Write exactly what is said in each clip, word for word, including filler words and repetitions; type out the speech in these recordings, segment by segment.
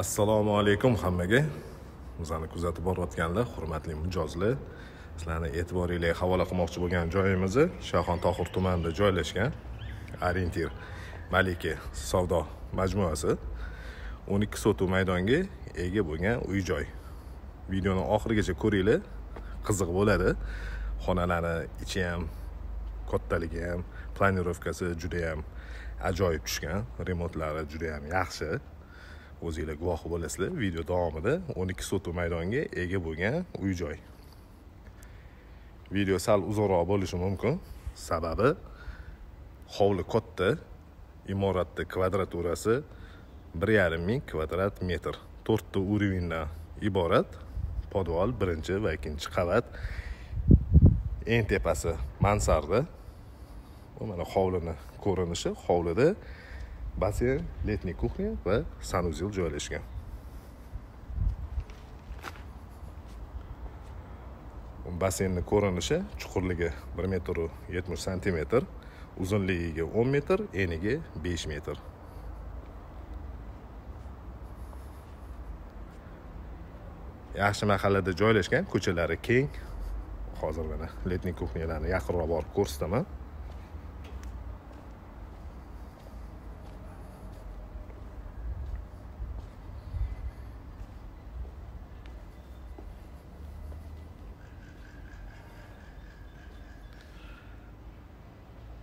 Assalomu alaykum hammaga. Bizlarni kuzatib borayotganlar, hurmatli mijozlar, sizlarni e'tiboringizga havola qilmoqchi bo'lgan joyimiz Shayxon Tohir tumanida joylashgan Orientir Malika savdo majmuasi o'n ikki sotuv maydonga ega bo'lgan uy-joy. Videoni oxirigacha ko'ringlar, qiziq bo'ladi. Xonalari ichi ham, kattaligi ham, planirovkasi juda ham ajoyib tushgan, remontlari juda ham yaxshi. O'zingizlar guvoh bo'lasizlar, video davomida o'n ikki sotuv maydonga ega bo'lgan uy-joy. Video sal uzoqroq bo'lishi mumkin, sababi hovli katta, imoratning kvadraturasi bir yarim ming kvadrat metr, to'rt ta urindan iborat. Podval birinchi va ikkinchi qavat, eng tepasi mansarda. Bu mana hovlining ko'rinishi. Hovlida basseyn, letniy kuxnya va sanuzil joylashgan. Basseynning ko'rinishi, chuqurligi bir metr yetmish santimetr, uzunligiga o'n metr, eniga besh metr. Yaxshi mahallada joylashgan, ko'chalari keng. Hozir mana letniy kuxnyalarni yaqinroq borib ko'rsataman.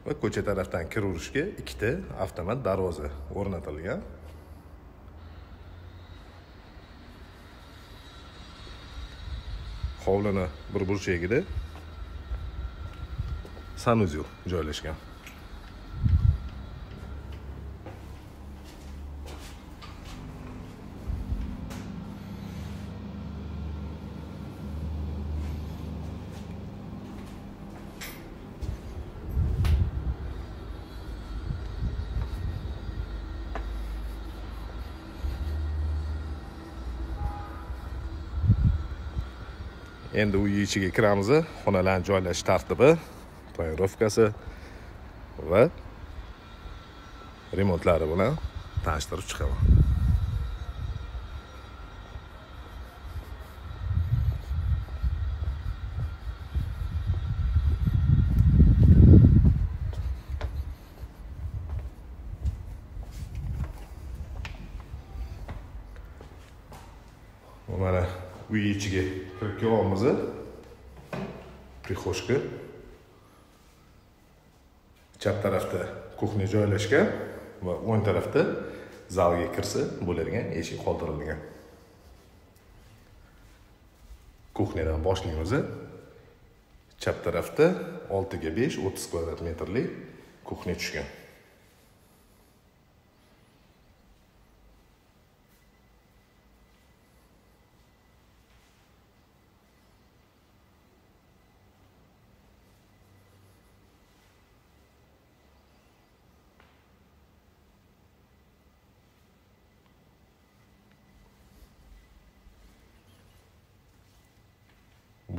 Va ko'cha tarafdan kirishga ikkita avtomat darvoza o'rnatilgan. Hovlini bir burchagida sanuzil joylashgan. Endi uy ichiga kiramiz. Xonalarni joylash tartibi, planirovkasi va remontlari bilan tanishtirib chiqaman. Uy ichiga kirib kelamiz. Prixoshka. Chap tarafda kuxnya joylashgan va o'ng tarafda zalga kirsa bo'ladigan eshik qoldirilgan. Kuxnyadan boshlaymiz. Chap tarafda olti ga besh, o'ttiz kvadrat metrlik kuxnya tushgan.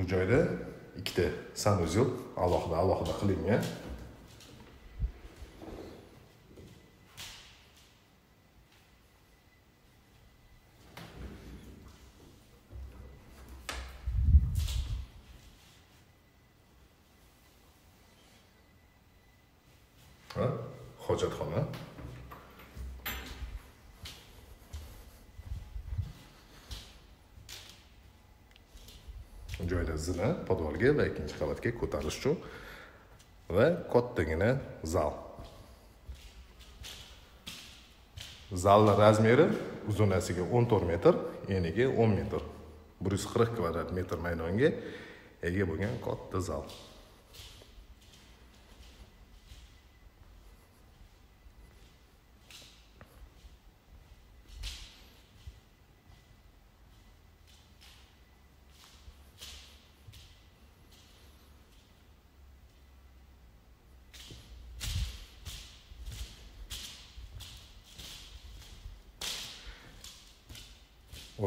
Bu joyda ikkita sanuzil alohida alohida qilingan. Ha, hojatxona. Joyda zina podvolga va ikkinchi qavatga ko'tarilish uchun va kattagina zal. Zalning razmeri uzunasiga o'n to'rt metr, eniga o'n metr. bir yuz qirq kvadrat metr maydonga ega bo'lgan katta zal.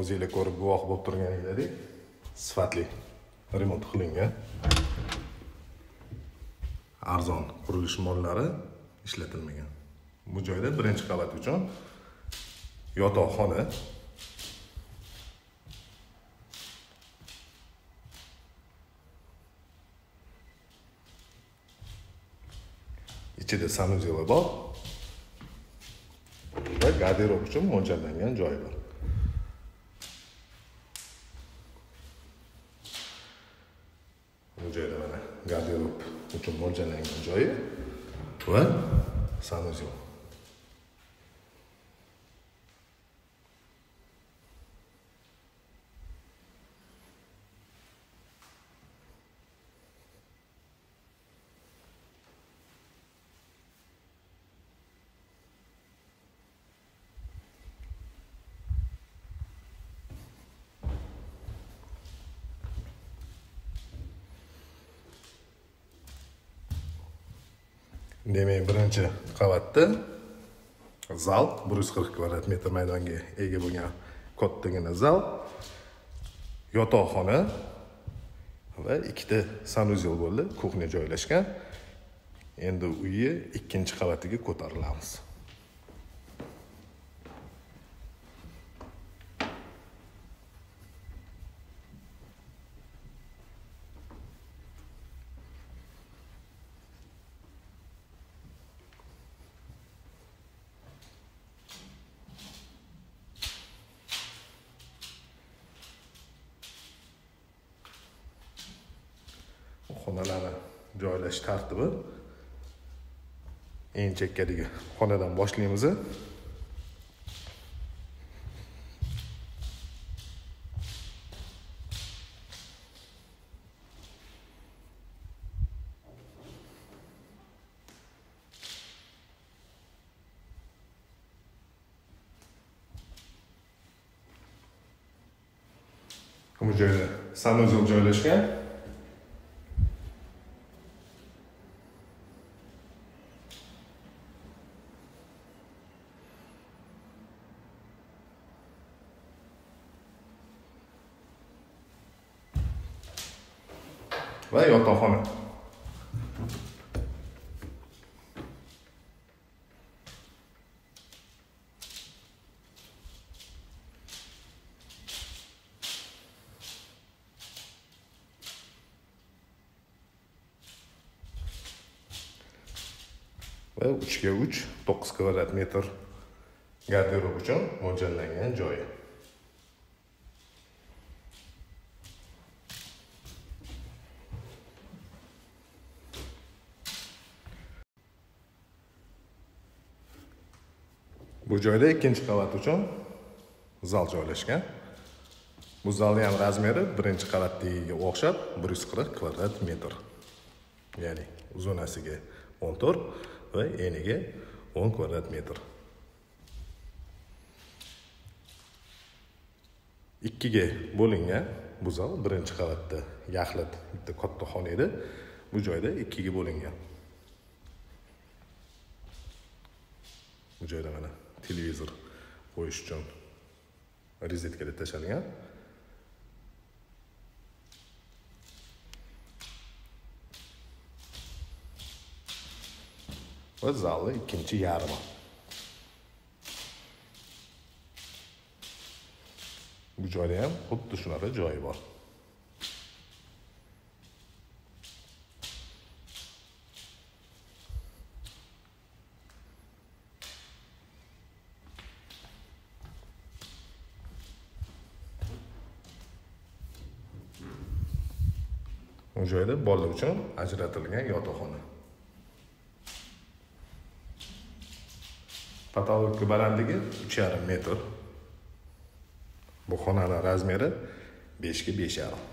O'zingizlar ko'rib guvoh bo'lib turganingizdek, sifatli remont qilingan. Arzon qurilish mollari ishlatilmagan. Bu joyda birinchi qavat uchun yotoqxona İçide sanuzeli var. Burada gardırob için moncalangan joy var. Bu joyda mana gardırob uchun moncalangan joyi va sanuzeli. Demek birinci qavatda zal, bir yuz qirq kvadrat metr maydonga ega bo'lgan kattagina zal, yotoqxona va ikkita sanuzel bo'ldi, kuxnya joylashgan. Endi uyni ikkinchi qavatiga ko'tarilamiz. Xonalarni joylash tartibi eng chekkadagi xonadan boshlaymiz. Bu joyda sanuzel joylashgan. Ve yotoqxona. Ve uch ga uch, to'qqiz kvadrat metr garderob uchun mo'ljallangan joyi. Bu joyda ikkinchi qavat uchun zal joylashgan. Bu zalning ham razmeri birinchi qavatdagiga o'xshab bir yuz qirq kvadrat metr. Ya'ni uzunasiga o'n to'rt va eniga o'n kvadrat metr. Ikkiga bo'lingan bu zal birinchi qavatda yaxlit bitta katta xona edi. Bu joyda ikkiga bo'lingan. Bu joyda mana televizor qo'yish uchun rozetkaga tashlangan. Va zalning ikkinchi yarmi. Bu joyda ham xuddi shunaqa joyi bor. Bu joyda bola uchun ajratilgan yotoqxona. Patologik balandligi uch yarim metr. Bu xonaning razmeri besh ga besh yarim.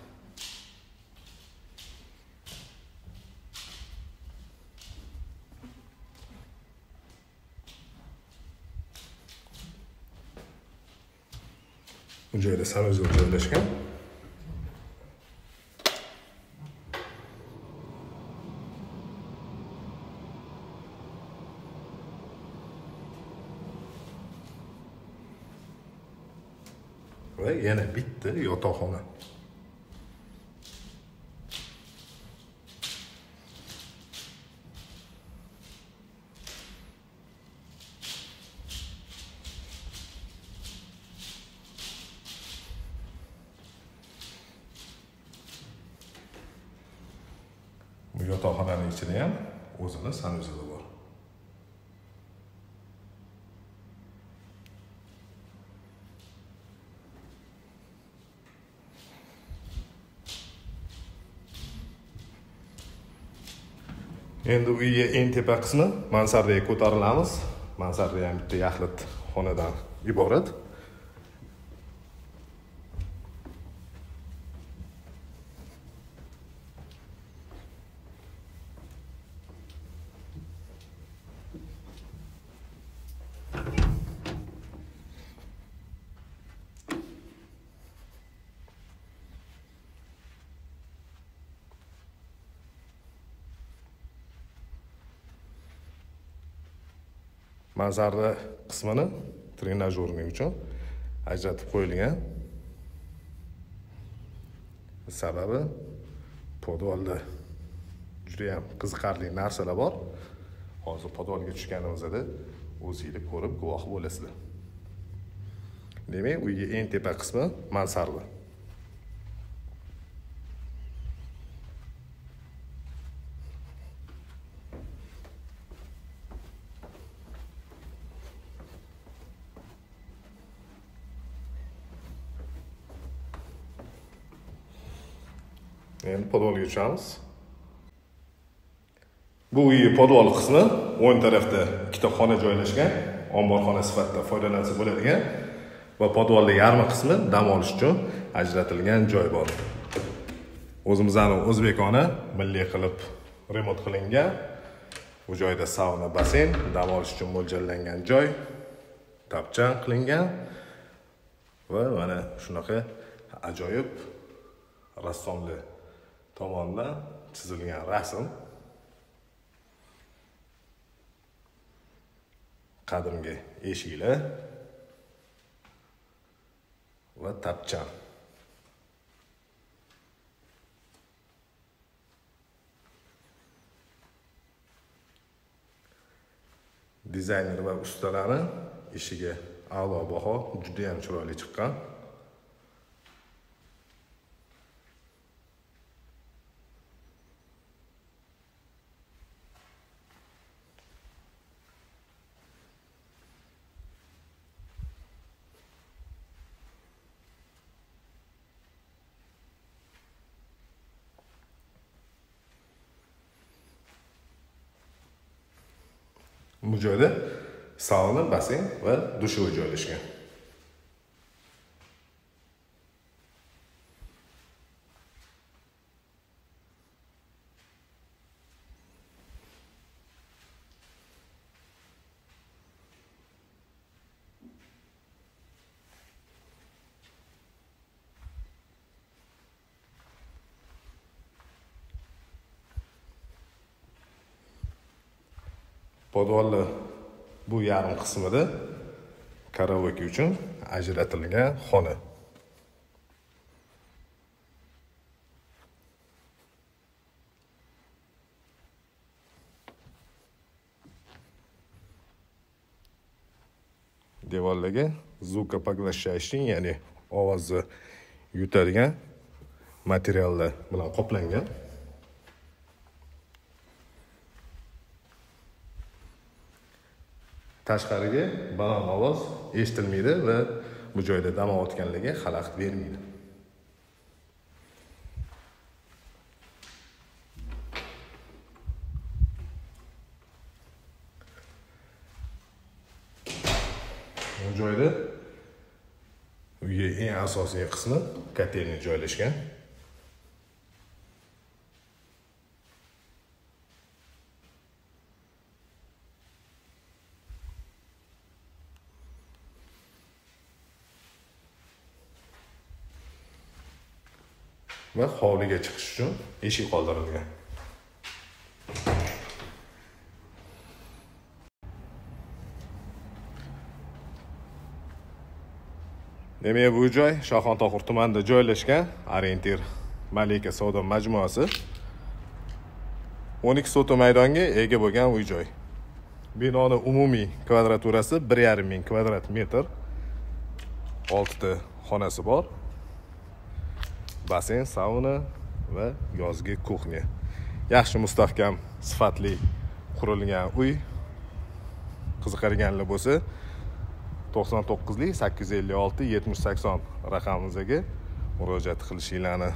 Bu joyda sanuzel joylashgan. Ve yine bitti yotoqxona. Bu yotoqxonaning ichida ham o'zini sanuzeli bor. Endi uyga eng tepa qismi mansardaga ko'tarilamiz. Mansarda ham bitta yaxlit xonadan iborat. Manzara kısmını trenajörünün için ajratib qo'yilgan. Sababi podvalda juda ham qiziqarli narsalar bor. Hozir podvalga tushganimizda o'zingiz ko'rib guvoh bo'lasizlar. Demak, uyga eng tepa qismi mansarda. Endi podvalga o'tamiz. Bu uy podval qismi o'ng tarafda kitobxona joylashgan, omborxona sifatida foydalansa bo'ladigan va podvalning yarmi qismi dam olish uchun ajratilgan joy bor. O'zimizning o'zbekona milliy qilib remont qilingan. Bu joyda sauna, basseyn, dam olish uchun mo'ljallangan joy, topchan qilingan va mana shunaqa ajoyib rassomlar tomonidan chizilgan rasm. Qadimgi eshiklar va tapchan. Dizayner va ustalari ishiga a'lo baho, juda ham chiroyli chiqqan. Bu joyda sauna, basseyn va dush joylashgan. Podvalni bu yarim qismida karaoke uchun ajratilgan xona. Devorlarga zvukopoglashayshin, ya'ni ovozni yutadigan materiallar bilan qoplangan. Tashqariga baland ovoz eshitilmaydi va bu joyda dam olayotganlarga xalaqit bermaydi. Bu joyda uyga eng asosiy qismi kotelni joylashgan. Va hovliga chiqish uchun eshik qoldirilgan. Demak, bu joy Shayxontohur tumanida joylashgan Orientir Malika savdo majmuasi. o'n ikki sotix maydonga ega bo'lgan uy joy. Binoning umumiy kvadraturasi bir yarim ming kvadrat metr. olti ta xonasi bor. Basseyn, sauna ve yozgi kuxnya. Yaxshi mustahkam, sifatli qurilgan uy. Qiziqarganlar bo'lsa to'qson to'qqizlik sakkiz yuz ellik olti yetmish sakson raqamimizga murojaat qilishingizni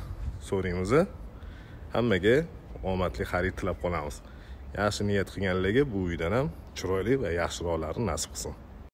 so'raymiz. Hammaga omadli xarid tilab qolamiz. yaxshi niyat qilganlarga bu uydan ham chiroyli va yaxshiroqlari nasib qilsin.